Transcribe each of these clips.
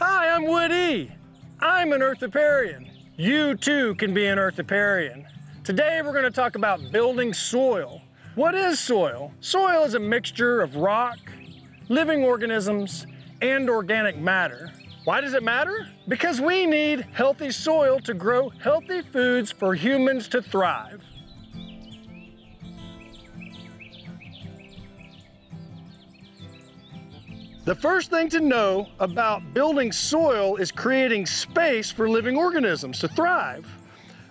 Hi, I'm Woody. I'm an Earth Repairian. You too can be an Earth Repairian. Today we're going to talk about building soil. What is soil? Soil is a mixture of rock, living organisms, and organic matter. Why does it matter? Because we need healthy soil to grow healthy foods for humans to thrive. The first thing to know about building soil is creating space for living organisms to thrive.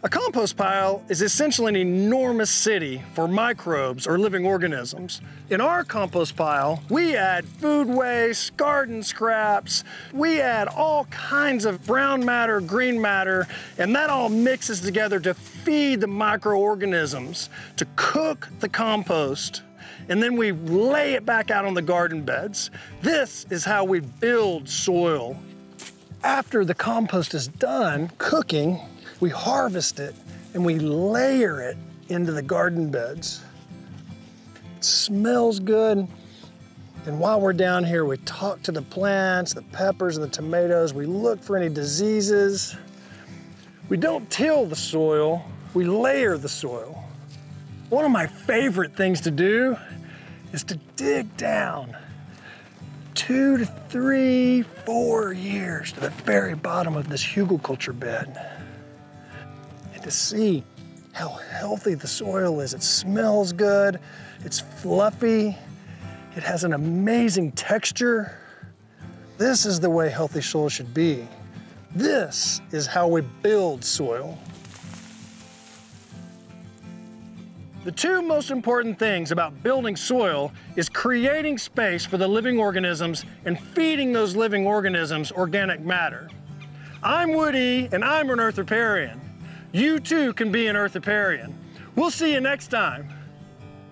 A compost pile is essentially an enormous city for microbes or living organisms. In our compost pile, we add food waste, garden scraps, we add all kinds of brown matter, green matter, and that all mixes together to feed the microorganisms, to cook the compost, and then we lay it back out on the garden beds. This is how we build soil. After the compost is done cooking, we harvest it and we layer it into the garden beds. It smells good. And while we're down here, we talk to the plants, the peppers and the tomatoes. We look for any diseases. We don't till the soil, we layer the soil. One of my favorite things to do is to dig down 2 to 3, 4 years to the very bottom of this hugelkultur bed. To see how healthy the soil is. It smells good, it's fluffy, it has an amazing texture. This is the way healthy soil should be. This is how we build soil. The two most important things about building soil is creating space for the living organisms and feeding those living organisms organic matter. I'm Woody and I'm an Earth Repairian. You too can be an Earth Repairian. We'll see you next time.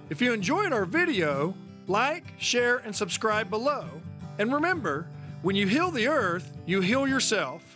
If you enjoyed our video, like, share, and subscribe below. And remember, when you heal the earth, you heal yourself.